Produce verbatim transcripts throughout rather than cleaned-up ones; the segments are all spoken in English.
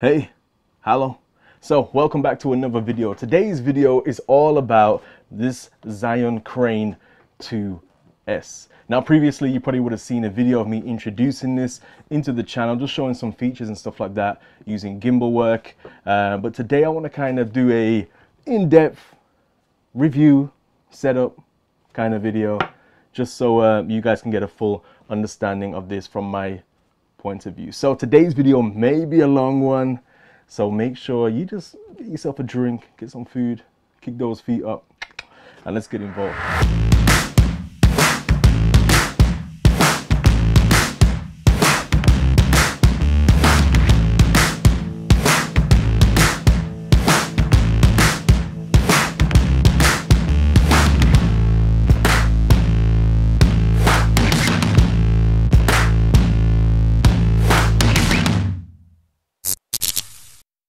Hey, hello. So welcome back to another video. Today's video is all about this Zhiyun Crane two S. Now previously you probably would have seen a video of me introducing this into the channel, just showing some features and stuff like that using gimbal work. Uh, but today I want to kind of do a in-depth review, setup kind of video, just so uh, you guys can get a full understanding of this from my point of view. So today's video may be a long one, so make sure you just get yourself a drink, get some food, kick those feet up, and let's get involved.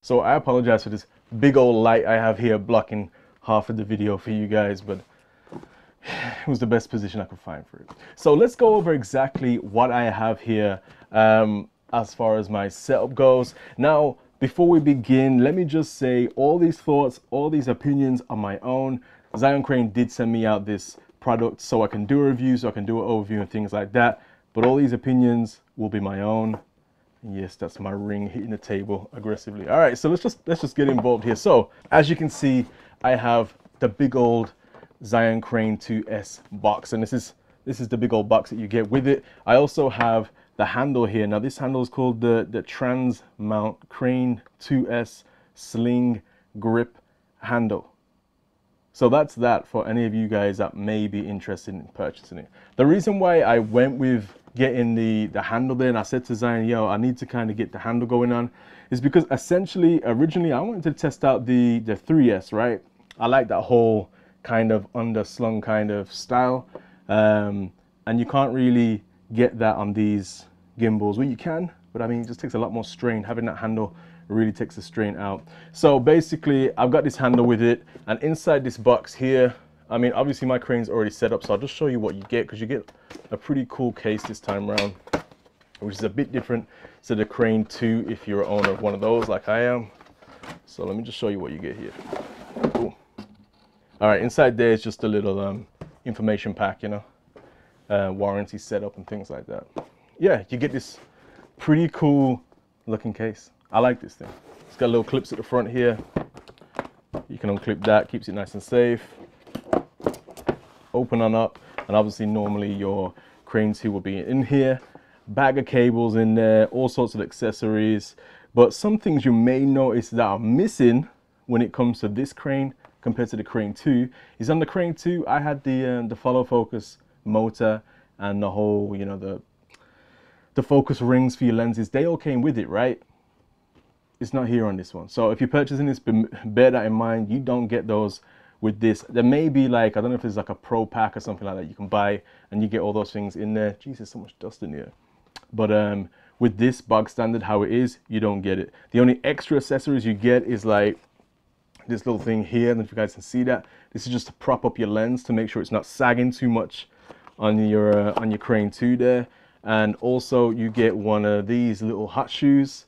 So I apologize for this big old light I have here blocking half of the video for you guys, but it was the best position I could find for it. So let's go over exactly what I have here um, as far as my setup goes. Now, before we begin, let me just say all these thoughts, all these opinions are my own. Zhiyun Crane did send me out this product so I can do a review, so I can do an overview and things like that, but all these opinions will be my own. Yes, that's my ring hitting the table aggressively. All right, so let's just let's just get involved here. So as you can see, I have the big old Zhiyun Crane two S box, and this is this is the big old box that you get with it. I also have the handle here. Now this handle is called the the Transmount Crane two S Sling Grip handle. So that's that for any of you guys that may be interested in purchasing it. The reason why I went with getting the the handle there, and I said to Zhiyun, yo, I need to kind of get the handle going on, is because essentially originally I wanted to test out the the three S, right? I like that whole kind of underslung kind of style, um and you can't really get that on these gimbals. Well, you can, but I mean it just takes a lot more strain. Having that handle really takes the strain out. So basically I've got this handle with it, and inside this box here, I mean, obviously my crane's already set up, so I'll just show you what you get, because you get a pretty cool case this time around, which is a bit different to the Crane two if you're an owner of one of those like I am. So let me just show you what you get here. Cool. All right, inside there is just a little um, information pack, you know, uh, warranty setup and things like that. Yeah, you get this pretty cool looking case. I like this thing. It's got little clips at the front here. You can unclip that, keeps it nice and safe. Open on up, and obviously normally your Crane two will be in here, bag of cables in there, all sorts of accessories. But some things you may notice that are missing when it comes to this crane compared to the Crane two is on the Crane two I had the um, the follow focus motor and the whole, you know, the the focus rings for your lenses. They all came with it, right? It's not here on this one. So if you're purchasing this, bear that in mind. You don't get those with this. There may be like, I don't know if there's like a pro pack or something like that you can buy and you get all those things in there. Jesus, so much dust in here. But um, with this bog standard how it is, you don't get it. The only extra accessories you get is like this little thing here. I don't know if you guys can see that. This is just to prop up your lens to make sure it's not sagging too much on your uh, on your Crane two there. And also you get one of these little hot shoes,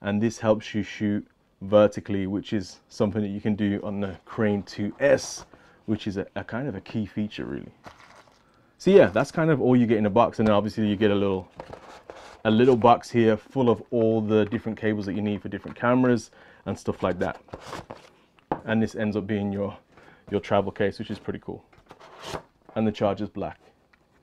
and this helps you shoot vertically, which is something that you can do on the Crane two S, which is a, a kind of a key feature really. So yeah, that's kind of all you get in the box, and then obviously you get a little a little box here full of all the different cables that you need for different cameras and stuff like that. And this ends up being your your travel case, which is pretty cool. And the charger's black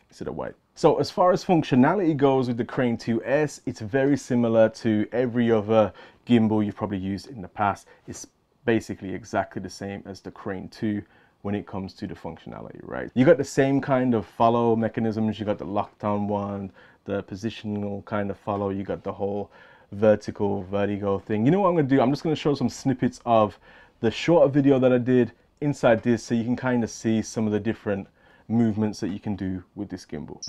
instead of white. So as far as functionality goes with the Crane two S, it's very similar to every other gimbal you've probably used in the past. It's basically exactly the same as the Crane two when it comes to the functionality, right? You got the same kind of follow mechanisms. You got the lockdown one, the positional kind of follow. You got the whole vertical vertigo thing. You know what I'm gonna do? I'm just gonna show some snippets of the shorter video that I did inside this, so you can kind of see some of the different movements that you can do with this gimbal.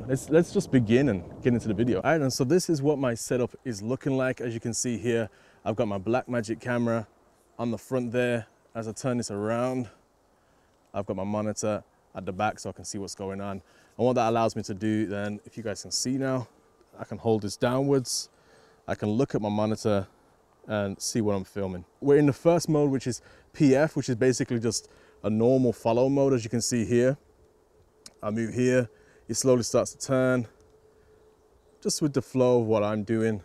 right, let's let's just begin and get into the video. All right, and so this is what my setup is looking like. As you can see here, I've got my Blackmagic camera on the front there. As I turn this around, I've got my monitor at the back so I can see what's going on. And what that allows me to do then, if you guys can see now, I can hold this downwards. I can look at my monitor and see what I'm filming. We're in the first mode, which is P F, which is basically just a normal follow mode. As you can see here, I move here, it slowly starts to turn, just with the flow of what I'm doing,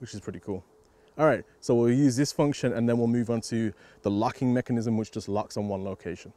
which is pretty cool. All right, so we'll use this function and then we'll move on to the locking mechanism, which just locks on one location.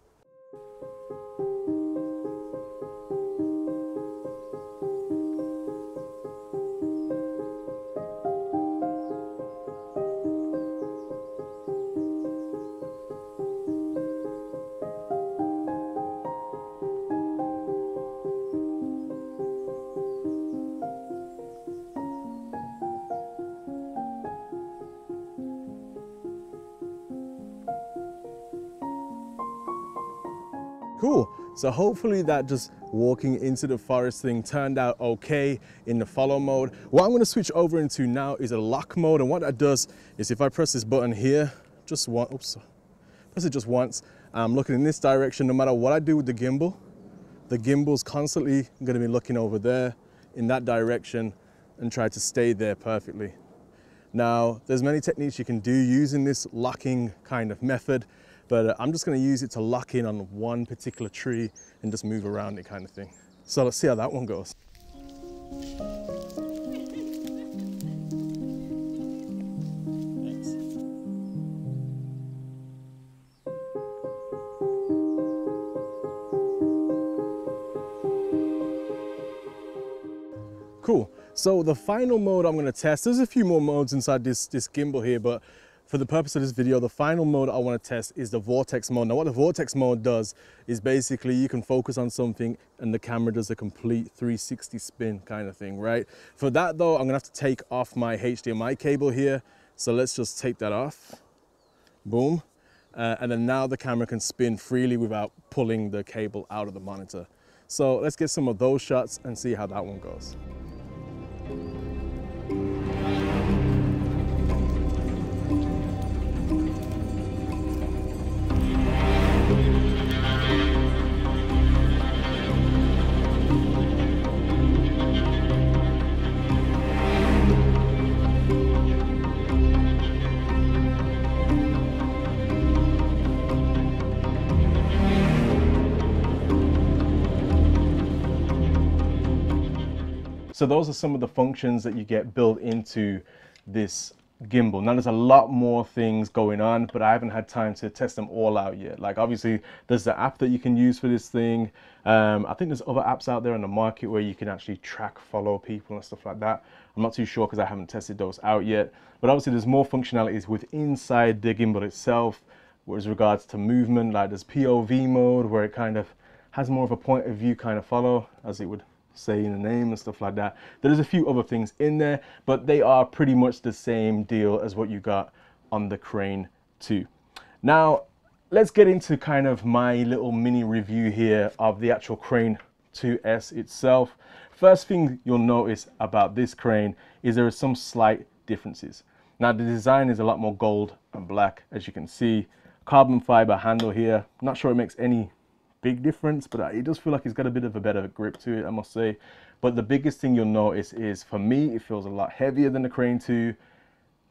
Cool. So hopefully that just walking into the forest thing turned out okay in the follow mode. What I'm going to switch over into now is a lock mode, and what that does is if I press this button here, just one, oops, press it just once, I'm looking in this direction. No matter what I do with the gimbal, the gimbal's constantly going to be looking over there in that direction and try to stay there perfectly. Now, there's many techniques you can do using this locking kind of method, but I'm just going to use it to lock in on one particular tree and just move around it kind of thing. So let's see how that one goes. Cool. So the final mode I'm going to test, there's a few more modes inside this, this gimbal here, but for the purpose of this video, the final mode I want to test is the vortex mode. Now what the vortex mode does is basically you can focus on something and the camera does a complete three sixty spin kind of thing, right? For that though, I'm gonna have to take off my H D M I cable here. So let's just take that off, boom. Uh, and then now the camera can spin freely without pulling the cable out of the monitor. So let's get some of those shots and see how that one goes. So those are some of the functions that you get built into this gimbal. Now there's a lot more things going on, but I haven't had time to test them all out yet. Like obviously there's the app that you can use for this thing. Um, I think there's other apps out there on the market where you can actually track, follow people and stuff like that. I'm not too sure because I haven't tested those out yet, but obviously there's more functionalities within inside the gimbal itself with regards to movement. Like there's P O V mode where it kind of has more of a point of view kind of follow, as it would saying the name and stuff like that. There's a few other things in there, but they are pretty much the same deal as what you got on the Crane two. Now, let's get into kind of my little mini review here of the actual Crane two S itself. First thing you'll notice about this Crane is there are some slight differences. Now, the design is a lot more gold and black, as you can see. Carbon fiber handle here. Not sure it makes any big difference, but it does feel like it's got a bit of a better grip to it, I must say. But the biggest thing you'll notice is, for me, it feels a lot heavier than the Crane two.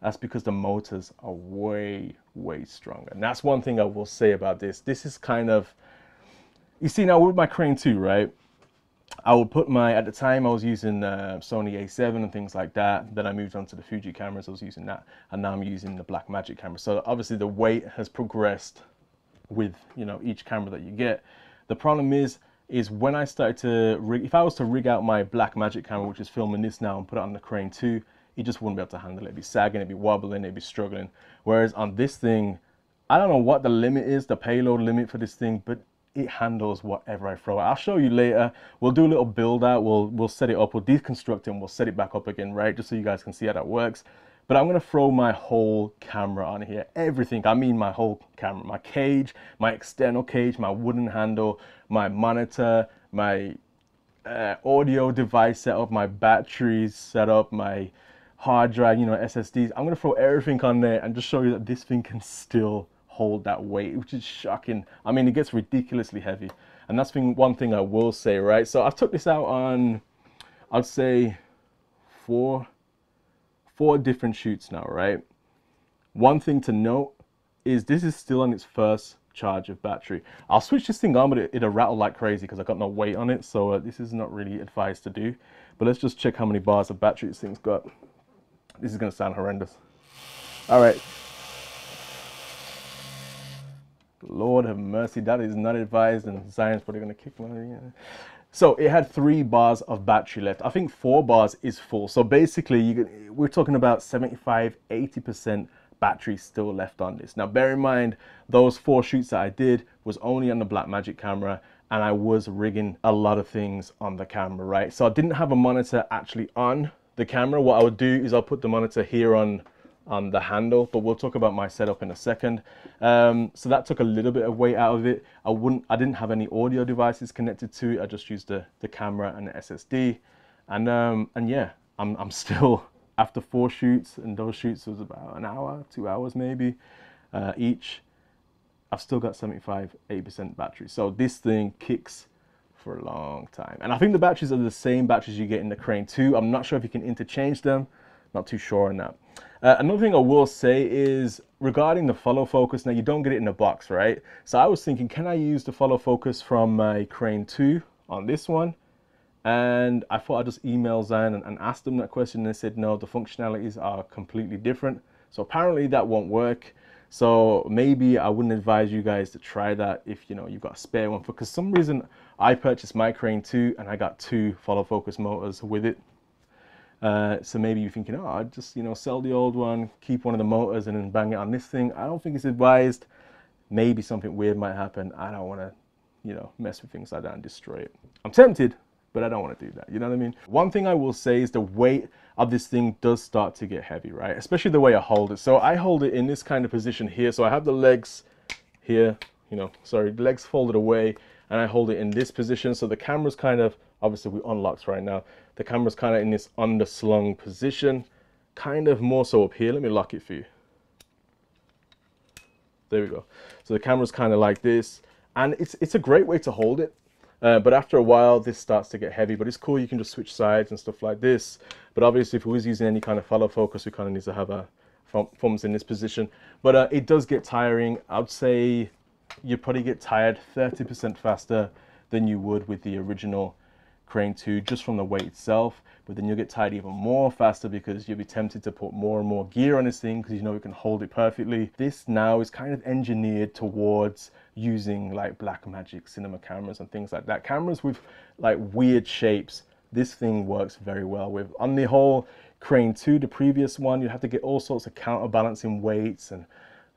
That's because the motors are way, way stronger. And that's one thing I will say about this. This is kind of, you see now with my Crane two, right? I would put my, at the time I was using uh, Sony A seven and things like that. Then I moved on to the Fuji cameras, I was using that. And now I'm using the Blackmagic camera. So obviously the weight has progressed with, you know, each camera that you get. The problem is, is when I started to rig, if I was to rig out my Blackmagic camera, which is filming this now, and put it on the Crane two, it just wouldn't be able to handle it. It'd be sagging, it'd be wobbling, it'd be struggling. Whereas on this thing, I don't know what the limit is, the payload limit for this thing, but it handles whatever I throw. I'll show you later. We'll do a little build out, we'll, we'll set it up, we'll deconstruct it and we'll set it back up again, right? Just so you guys can see how that works. But I'm gonna throw my whole camera on here, everything. I mean my whole camera, my cage, my external cage, my wooden handle, my monitor, my uh, audio device setup, my batteries setup, my hard drive, you know, S S Ds. I'm gonna throw everything on there and just show you that this thing can still hold that weight, which is shocking. I mean, it gets ridiculously heavy. And that's thing, one thing I will say, right? So I took this out on, I'd say four, four different shoots now, right? One thing to note is this is still on its first charge of battery. I'll switch this thing on, but it, it'll rattle like crazy because I got no weight on it. So uh, this is not really advised to do, but let's just check how many bars of battery this thing's got. This is gonna sound horrendous. All right. Lord have mercy, that is not advised, and Zion's probably gonna kick me. So it had three bars of battery left. I think four bars is full. So basically you, we're talking about seventy-five, eighty percent battery still left on this. Now bear in mind, those four shoots that I did was only on the Blackmagic camera, and I was rigging a lot of things on the camera, right? So I didn't have a monitor actually on the camera. What I would do is I'll put the monitor here on, on the handle, but we'll talk about my setup in a second. Um, so that took a little bit of weight out of it. I wouldn't, I didn't have any audio devices connected to it. I just used the, the camera and the S S D. And, um, and yeah, I'm, I'm still, after four shoots, and those shoots was about an hour, two hours maybe uh, each, I've still got seventy-five, eighty percent battery. So this thing kicks for a long time. And I think the batteries are the same batteries you get in the Crane two. I'm not sure if you can interchange them. Not too sure on that. Uh, another thing I will say is regarding the follow focus. Now you don't get it in a box, right? So I was thinking, can I use the follow focus from my Crane two on this one? And I thought I'd just email Zion and, and ask them that question. And they said, no, the functionalities are completely different. So apparently that won't work. So maybe I wouldn't advise you guys to try that if you know, you've got a spare one. For, 'cause some reason I purchased my Crane two and I got two follow focus motors with it. Uh, so maybe you're thinking, oh, I'd just, you know, sell the old one, keep one of the motors and then bang it on this thing. I don't think it's advised. Maybe something weird might happen. I don't want to, you know, mess with things like that and destroy it. I'm tempted, but I don't want to do that. You know what I mean? One thing I will say is the weight of this thing does start to get heavy, right? Especially the way I hold it. So I hold it in this kind of position here. So I have the legs here, you know, sorry, the legs folded away, and I hold it in this position. So the camera's kind of, obviously we unlocked right now. The camera's kind of in this underslung position, kind of more so up here. Let me lock it for you. There we go. So the camera's kind of like this, and it's, it's a great way to hold it. Uh, but after a while, this starts to get heavy, but it's cool. You can just switch sides and stuff like this. But obviously if we was using any kind of follow focus, we kind of need to have our thumbs in this position, but uh, it does get tiring. I'd say you probably get tired thirty percent faster than you would with the original Crane two just from the weight itself, but then you'll get tired even more faster because you'll be tempted to put more and more gear on this thing because you know it can hold it perfectly. This now is kind of engineered towards using like Blackmagic cinema cameras and things like that. Cameras with like weird shapes, this thing works very well with. On the whole Crane two, the previous one, you have to get all sorts of counterbalancing weights and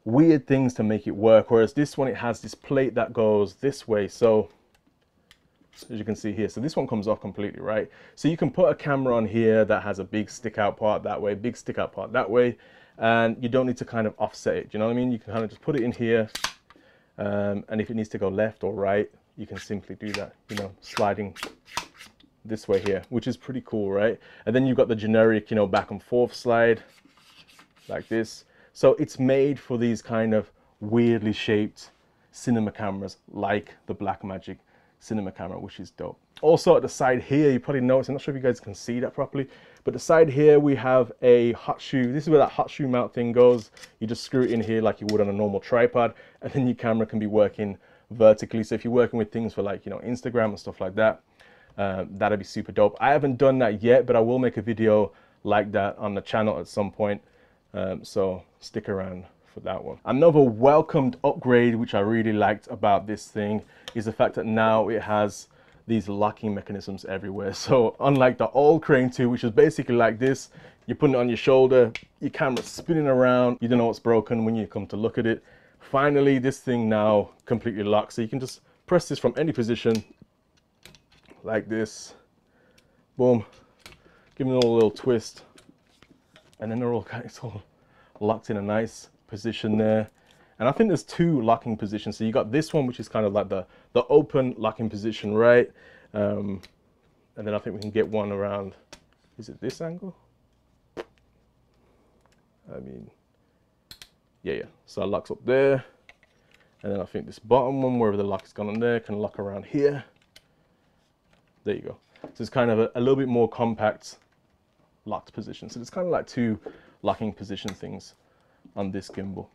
weird things to make it work, whereas this one, it has this plate that goes this way. So as you can see here, so this one comes off completely, right? So you can put a camera on here that has a big stick out part that way, big stick out part that way, and you don't need to kind of offset it. Do you know what I mean? You can kind of just put it in here, um, and if it needs to go left or right, you can simply do that, you know, sliding this way here, which is pretty cool, right? And then you've got the generic, you know, back and forth slide like this. So it's made for these kind of weirdly shaped cinema cameras like the Blackmagic cinema camera, which is dope. Also at the side here, you probably notice, I'm not sure if you guys can see that properly, but the side here we have a hot shoe. This is where that hot shoe mount thing goes. You just screw it in here like you would on a normal tripod, and then your camera can be working vertically. So if you're working with things for like, you know, Instagram and stuff like that, uh, that'd be super dope. I haven't done that yet, but I will make a video like that on the channel at some point. Um, so stick around for that one. Another welcomed upgrade which I really liked about this thing is the fact that now it has these locking mechanisms everywhere. So unlike the old Crane two, which is basically like this, you're putting it on your shoulder, your camera's spinning around, you don't know what's broken when you come to look at it. Finally, this thing now completely locks, so you can just press this from any position like this, boom, give it a little twist, and then they're all, it's all locked in a nice position there. And I think there's two locking positions. So you got this one, which is kind of like the the open locking position, right? Um and then I think we can get one around, is it this angle? I mean, yeah, yeah. So our luck's up there. And then I think this bottom one, wherever the lock has gone on there, can lock around here. There you go. So it's kind of a, a little bit more compact locked position. So it's kind of like two locking position things on this gimbal.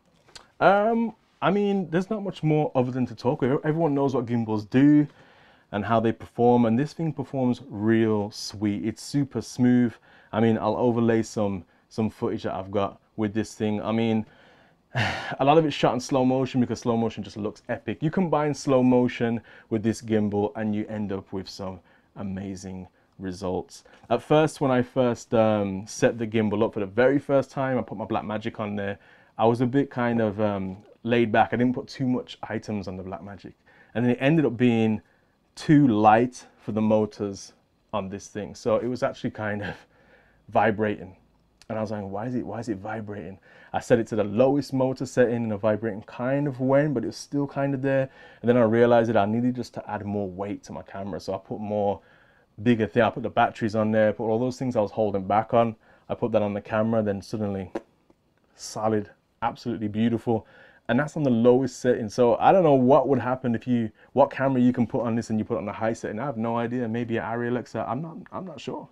Um, I mean, there's not much more other than to talk with. Everyone knows what gimbals do and how they perform, and this thing performs real sweet. It's super smooth. I mean, I'll overlay some some footage that I've got with this thing. I mean, a lot of it's shot in slow motion because slow motion just looks epic. You combine slow motion with this gimbal and you end up with some amazing results. At first, when I first um, set the gimbal up for the very first time, I put my Blackmagic on there. I was a bit kind of um, laid back. I didn't put too much items on the Blackmagic. And then it ended up being too light for the motors on this thing. So it was actually kind of vibrating. And I was like, why is it, why is it vibrating? I set it to the lowest motor setting and a vibrating kind of went, but it was still kind of there. And then I realized that I needed just to add more weight to my camera. So I put more bigger thing. I put the batteries on there, put all those things I was holding back on. I put that on the camera, then suddenly solid, absolutely beautiful. And that's on the lowest setting. So I don't know what would happen if you, what camera you can put on this and you put it on the high setting. I have no idea. Maybe an Arri Alexa. I'm not, I'm not sure.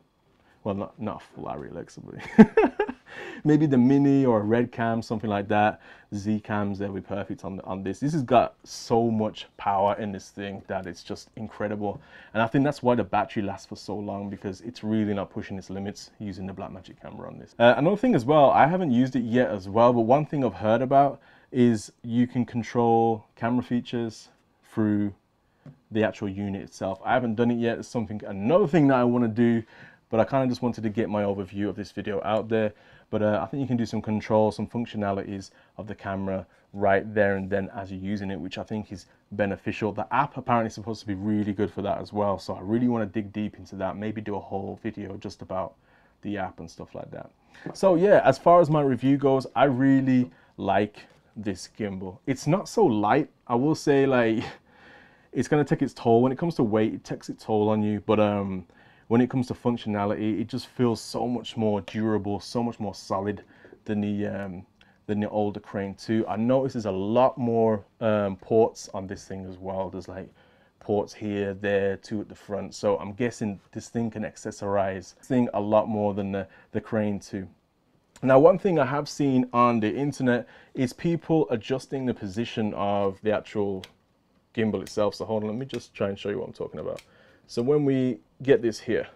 Well, not, not full Arri Alexa, but maybe the Mini or a Red Cam, something like that. Z Cams, they'll be perfect on, on this. This has got so much power in this thing that it's just incredible. And I think that's why the battery lasts for so long, because it's really not pushing its limits using the Blackmagic camera on this. Uh, another thing as well, I haven't used it yet as well, but one thing I've heard about is you can control camera features through the actual unit itself. I haven't done it yet. It's something, another thing that I want to do, but I kind of just wanted to get my overview of this video out there. But uh, I think you can do some control, some functionalities of the camera right there and then as you're using it, which I think is beneficial. The app apparently is supposed to be really good for that as well. So I really want to dig deep into that, maybe do a whole video just about the app and stuff like that. So yeah, as far as my review goes, I really like this gimbal. It's not so light. I will say, like, it's going to take its toll. When it comes to weight, it takes its toll on you. But um, when it comes to functionality, it just feels so much more durable, so much more solid than the um, than the older Crane two. I noticed there's a lot more um, ports on this thing as well. There's like ports here, there, two at the front. So I'm guessing this thing can accessorize this thing a lot more than the, the Crane two. Now, one thing I have seen on the internet is people adjusting the position of the actual gimbal itself. So hold on, let me just try and show you what I'm talking about. So when we get this here,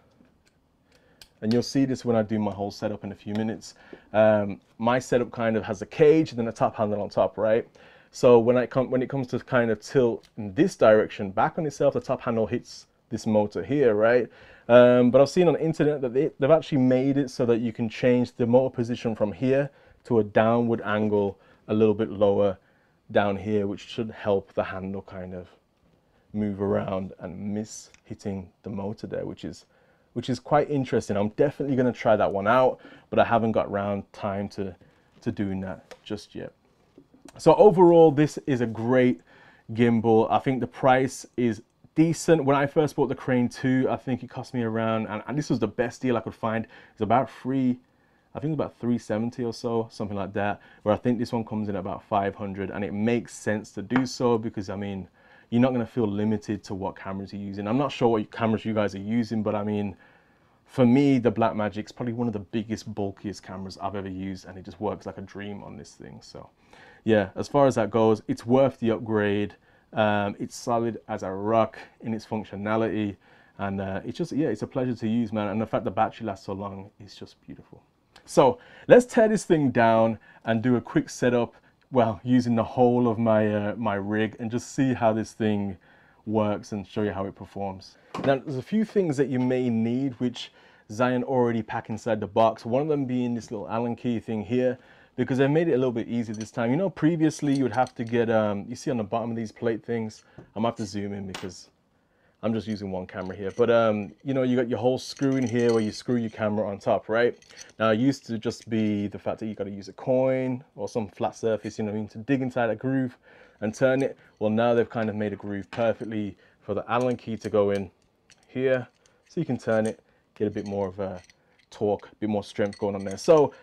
and you'll see this when I do my whole setup in a few minutes, um, my setup kind of has a cage and then a top handle on top, right? So when, I come, when it comes to kind of tilt in this direction back on itself, the top handle hits this motor here, right? Um, but I've seen on the internet that they, they've actually made it so that you can change the motor position from here to a downward angle a little bit lower down here, which should help the handle kind of move around and miss hitting the motor there, which is which is quite interesting. I'm definitely going to try that one out, but I haven't got round time to to doing that just yet. So overall, this is a great gimbal. I think the price is decent. When I first bought the Crane two, I think it cost me around, and, and this was the best deal I could find, it's about three I think about three seventy or so, something like that, where I think this one comes in at about five hundred, and it makes sense to do so because, I mean, you're not going to feel limited to what cameras you're using. I'm not sure what cameras you guys are using, but I mean, for me, the Blackmagic's probably one of the biggest, bulkiest cameras I've ever used, and it just works like a dream on this thing. So yeah, as far as that goes, it's worth the upgrade. Um, it's solid as a rock in its functionality, and uh, it's just, yeah, it's a pleasure to use, man. And the fact the battery lasts so long is just beautiful. So let's tear this thing down and do a quick setup, well, using the whole of my, uh, my rig, and just see how this thing works and show you how it performs. Now, there's a few things that you may need, which Zhiyun already pack inside the box. One of them being this little Allen key thing here, because I made it a little bit easier this time. You know, previously you would have to get, um, you see on the bottom of these plate things, I'm gonna have to zoom in because I'm just using one camera here. But um, you know, you got your whole screw in here where you screw your camera on top, right? Now, it used to just be the fact that you gotta use a coin or some flat surface, you know what I mean, to dig inside a groove and turn it. Well, now they've kind of made a groove perfectly for the Allen key to go in here. so you can turn it, get a bit more of a torque, a bit more strength going on there. So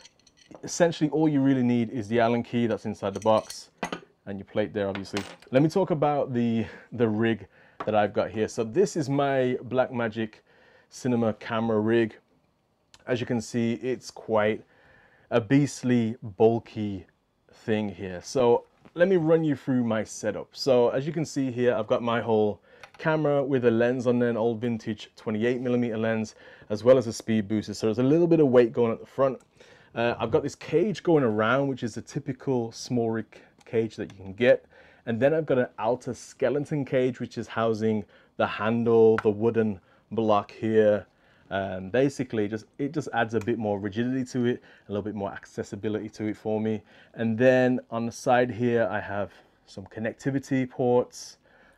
essentially all you really need is the Allen key that's inside the box and your plate there, obviously. Let me talk about the, the rig that I've got here. So this is my Blackmagic cinema camera rig. As you can see, it's quite a beastly bulky thing here. So let me run you through my setup. So as you can see here, I've got my whole camera with a lens on there, an old vintage twenty-eight millimeter lens, as well as a speed booster. So there's a little bit of weight going at the front. Uh, I've got this cage going around, which is a typical small rig cage that you can get. And then I've got an outer skeleton cage, which is housing the handle, the wooden block here. And basically just it just adds a bit more rigidity to it, a little bit more accessibility to it for me. And then on the side here, I have some connectivity ports.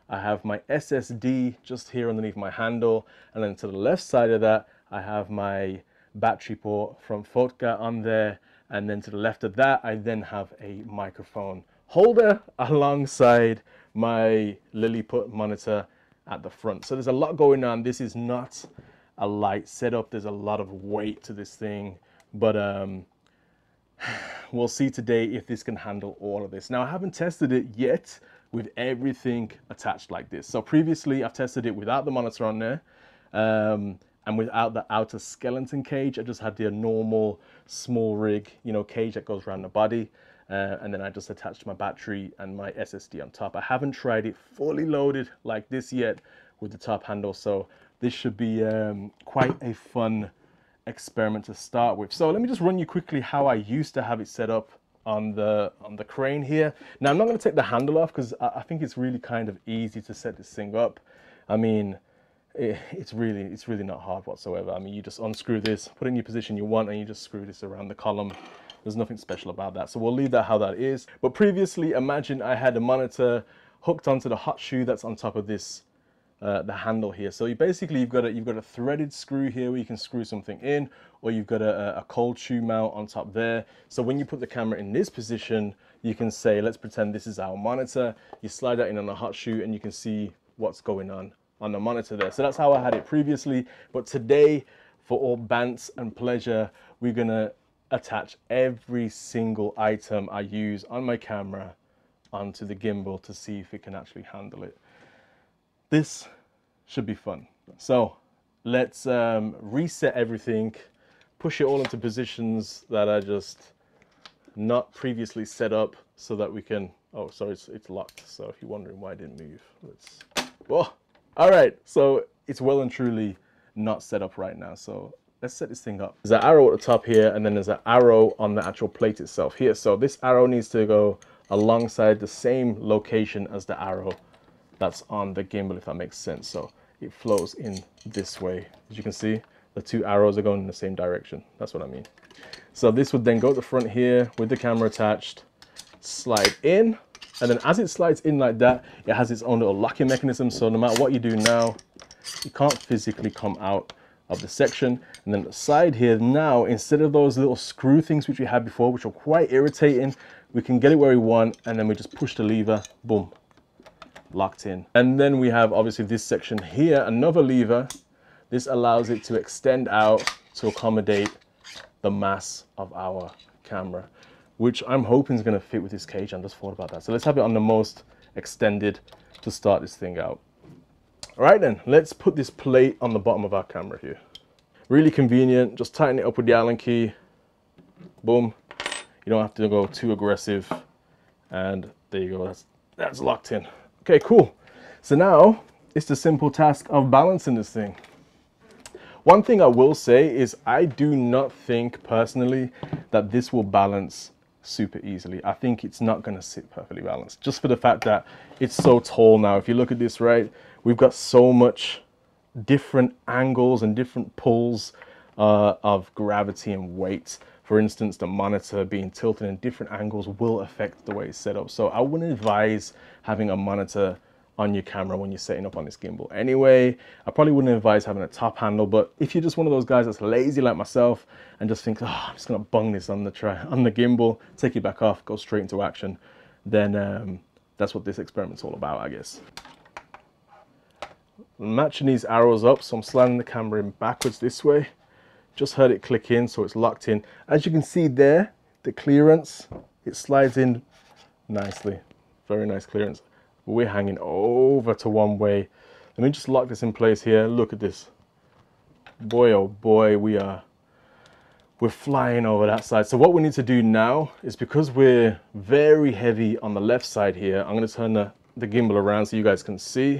I have my S S D just here underneath my handle. And then to the left side of that, I have my battery port from Fotga on there. And then to the left of that, I then have a microphone holder alongside my Lilliput monitor at the front. So there's a lot going on. This is not a light setup. There's a lot of weight to this thing, but um, we'll see today if this can handle all of this. Now, I haven't tested it yet with everything attached like this. So previously I've tested it without the monitor on there um, and without the outer skeleton cage. I just had the normal small rig, you know, cage that goes around the body. Uh, and then I just attached my battery and my S S D on top. I haven't tried it fully loaded like this yet with the top handle. So this should be um, quite a fun experiment to start with. So let me just run you quickly how I used to have it set up on the on the crane here. Now I'm not going to take the handle off because I, I think it's really kind of easy to set this thing up. I mean, it, it's really it's really not hard whatsoever. I mean, you just unscrew this, put it in your position you want, and you just screw this around the column. There's nothing special about that. So we'll leave that how that is. But previously, imagine I had a monitor hooked onto the hot shoe that's on top of this. Uh, the handle here. So you basically you've got a you've got a threaded screw here where you can screw something in, or you've got a, a cold shoe mount on top there. So when you put the camera in this position, you can say, let's pretend this is our monitor. You slide that in on a hot shoe and you can see what's going on on the monitor there. So that's how I had it previously, but today, for all bants and pleasure, we're gonna attach every single item I use on my camera onto the gimbal to see if it can actually handle it. This should be fun. So let's um, reset everything, push it all into positions that are just not previously set up so that we can, oh, sorry, it's, it's locked. So if you're wondering why I didn't move, let's, whoa. All right, so it's well and truly not set up right now. So let's set this thing up. There's an arrow at the top here, and then there's an arrow on the actual plate itself here. So this arrow needs to go alongside the same location as the arrow that's on the gimbal, if that makes sense. So it flows in this way. As you can see, the two arrows are going in the same direction. That's what I mean. So this would then go to the front here with the camera attached, slide in, and then as it slides in like that, it has its own little locking mechanism. So no matter what you do now, you can't physically come out of the section. And then the side here now, instead of those little screw things which we had before, which are quite irritating, we can get it where we want, and then we just push the lever, boom, locked in. And then we have obviously this section here, another lever. This allows it to extend out to accommodate the mass of our camera, which I'm hoping is going to fit with this cage. I just thought about that. So let's have it on the most extended to start this thing out. All right, then let's put this plate on the bottom of our camera here. Really convenient. Just tighten it up with the Allen key. Boom. You don't have to go too aggressive. And there you go. That's, that's locked in. Okay, cool. So now it's the simple task of balancing this thing. One thing I will say is I do not think personally that this will balance super easily. I think it's not going to sit perfectly balanced, just for the fact that it's so tall now. If you look at this, right, we've got so much different angles and different pulls uh, of gravity and weight. For instance, the monitor being tilted in different angles will affect the way it's set up. So I wouldn't advise having a monitor on your camera when you're setting up on this gimbal. Anyway, I probably wouldn't advise having a top handle, but if you're just one of those guys that's lazy like myself and just thinks, oh, I'm just gonna bung this on the try on the gimbal, take it back off, go straight into action, then um, that's what this experiment's all about, I guess. I'm matching these arrows up, so I'm sliding the camera in backwards this way. Just heard it click in, so it's locked in. As you can see there, the clearance, it slides in nicely. Very nice clearance. But we're hanging over to one way. Let me just lock this in place here. Look at this. Boy, oh boy, we are we're flying over that side. So what we need to do now is, because we're very heavy on the left side here, I'm going to turn the, the gimbal around so you guys can see.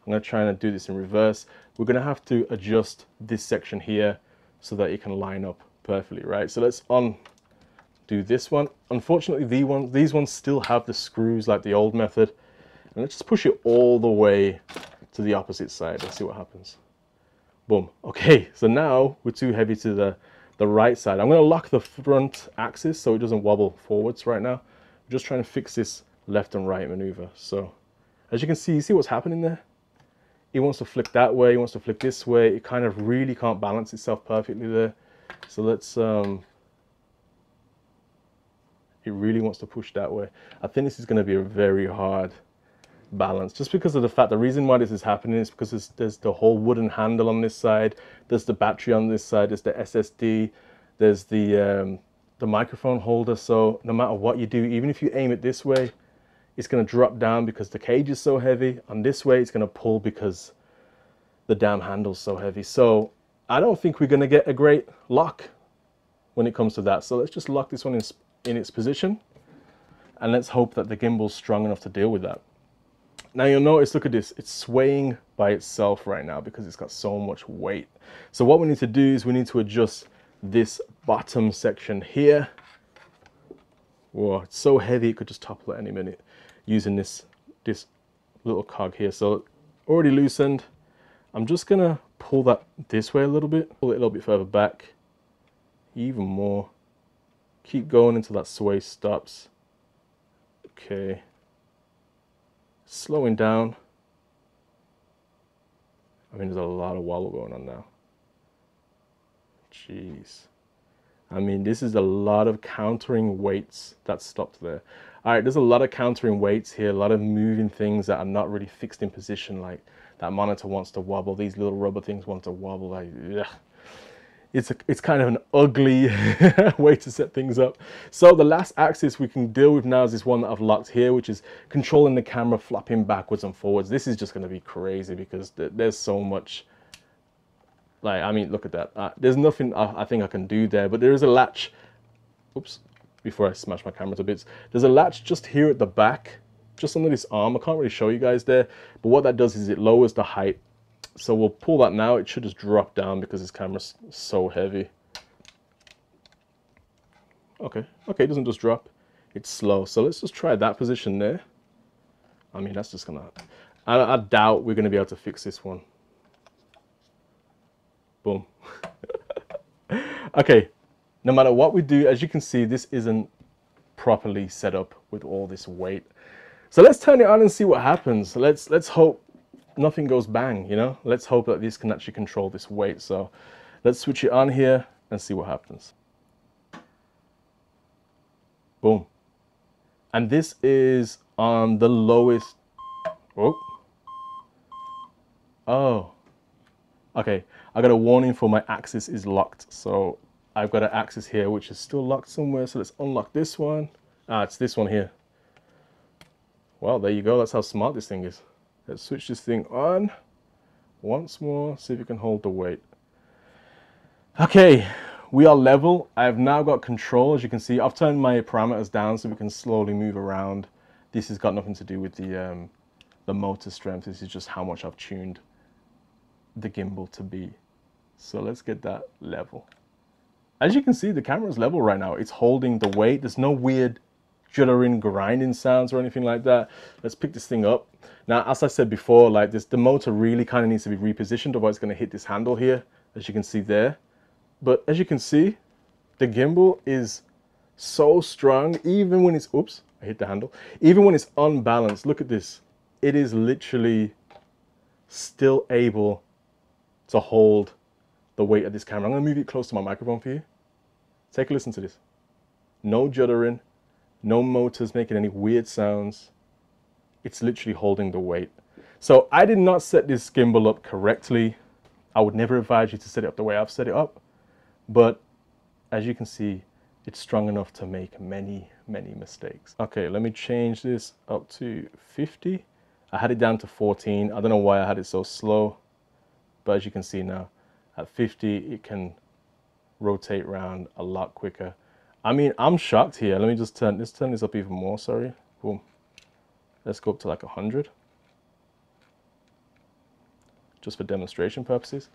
I'm going to try and do this in reverse. We're going to have to adjust this section here so that it can line up perfectly, right? So let's undo this one. Unfortunately, the one, these ones still have the screws like the old method. And let's just push it all the way to the opposite side. Let's see what happens. Boom. Okay, so now we're too heavy to the, the right side. I'm going to lock the front axis so it doesn't wobble forwards right now. I'm just trying to fix this left and right maneuver. So as you can see, you see what's happening there? He wants to flick that way, he wants to flick this way. It kind of really can't balance itself perfectly there. So let's, um, it really wants to push that way. I think this is going to be a very hard balance, just because of the fact, the reason why this is happening is because there's, there's the whole wooden handle on this side, there's the battery on this side, there's the S S D, there's the, um, the microphone holder. So no matter what you do, even if you aim it this way, it's going to drop down because the cage is so heavy, and this way it's going to pull because the damn handle's so heavy. So I don't think we're going to get a great lock when it comes to that. So let's just lock this one in, in its position, and let's hope that the gimbal's strong enough to deal with that. Now you'll notice, look at this, it's swaying by itself right now because it's got so much weight. So what we need to do is we need to adjust this bottom section here. Whoa, it's so heavy it could just topple at any minute, using this this little cog here. So already loosened. I'm just gonna pull that this way a little bit, pull it a little bit further back, even more. Keep going until that sway stops. Okay, slowing down. I mean, there's a lot of wobble going on now. Jeez, I mean, this is a lot of countering weights that stopped there. All right, there's a lot of countering weights here, a lot of moving things that are not really fixed in position, like that monitor wants to wobble, these little rubber things want to wobble. Like, ugh. It's, a, it's kind of an ugly way to set things up. So the last axis we can deal with now is this one that I've locked here, which is controlling the camera flopping backwards and forwards. This is just going to be crazy because th there's so much. Like, I mean, look at that. Uh, there's nothing I, I think I can do there, but there is a latch. Oops. Before I smash my camera to bits, there's a latch just here at the back, just under this arm. I can't really show you guys there, but what that does is it lowers the height. So we'll pull that now. It should just drop down because this camera's so heavy. Okay, okay, it doesn't just drop, it's slow. So let's just try that position there. I mean, that's just gonna, I, I doubt we're gonna be able to fix this one. Boom. Okay. No matter what we do, as you can see, this isn't properly set up with all this weight. So let's turn it on and see what happens. Let's let's hope nothing goes bang, you know? Let's hope that this can actually control this weight. So let's switch it on here and see what happens. Boom. And this is on the lowest... Oh. Oh. Okay, I got a warning for my axis is locked. So I've got an axis here which is still locked somewhere, so let's unlock this one. Ah, it's this one here. Well, there you go, that's how smart this thing is. Let's switch this thing on once more, see if you can hold the weight. Okay, we are level. I've now got control, as you can see. I've turned my parameters down so we can slowly move around. This has got nothing to do with the, um, the motor strength. This is just how much I've tuned the gimbal to be. So let's get that level. As you can see, the camera's level right now. It's holding the weight. There's no weird juddering, grinding sounds or anything like that. Let's pick this thing up. Now, as I said before, like this, the motor really kind of needs to be repositioned, otherwise it's going to hit this handle here, as you can see there. But as you can see, the gimbal is so strong, even when it's, oops, I hit the handle. Even when it's unbalanced, look at this. It is literally still able to hold the weight of this camera. I'm going to move it close to my microphone for you. Take a listen to this. No juddering, no motors making any weird sounds. It's literally holding the weight. So I did not set this gimbal up correctly. I would never advise you to set it up the way I've set it up, but as you can see, it's strong enough to make many, many mistakes. Okay, let me change this up to fifty. I had it down to fourteen. I don't know why I had it so slow, but as you can see now, at fifty, it can rotate around a lot quicker. I mean, I'm shocked here. Let me just turn this, turn this up even more, sorry. Boom. Let's go up to like one hundred. Just for demonstration purposes.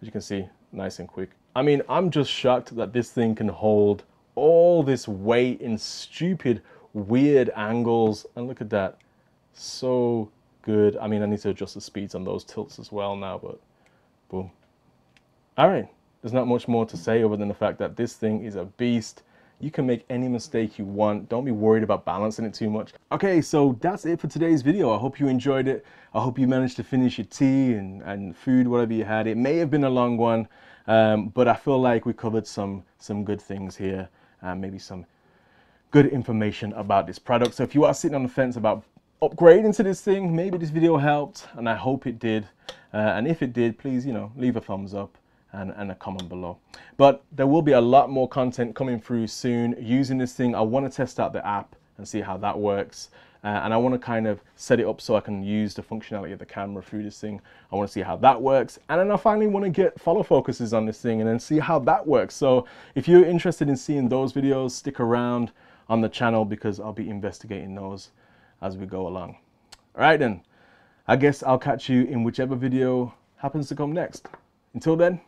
As you can see, nice and quick. I mean, I'm just shocked that this thing can hold all this weight in stupid, weird angles. And look at that. So good. I mean, I need to adjust the speeds on those tilts as well now, but boom. All right. There's not much more to say other than the fact that this thing is a beast. You can make any mistake you want. Don't be worried about balancing it too much. Okay, so that's it for today's video. I hope you enjoyed it. I hope you managed to finish your tea and, and food, whatever you had. It may have been a long one, um, but I feel like we covered some, some good things here and maybe some good information about this product. So if you are sitting on the fence about upgrading to this thing, maybe this video helped, and I hope it did. Uh, and if it did, please, you know, leave a thumbs up. And, and a comment below. But there will be a lot more content coming through soon using this thing. I want to test out the app and see how that works, uh, and I want to kind of set it up so I can use the functionality of the camera through this thing. I want to see how that works, and then I finally want to get follow focuses on this thing and then see how that works. So if you're interested in seeing those videos, stick around on the channel because I'll be investigating those as we go along. All right then, I guess I'll catch you in whichever video happens to come next. Until then,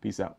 peace out.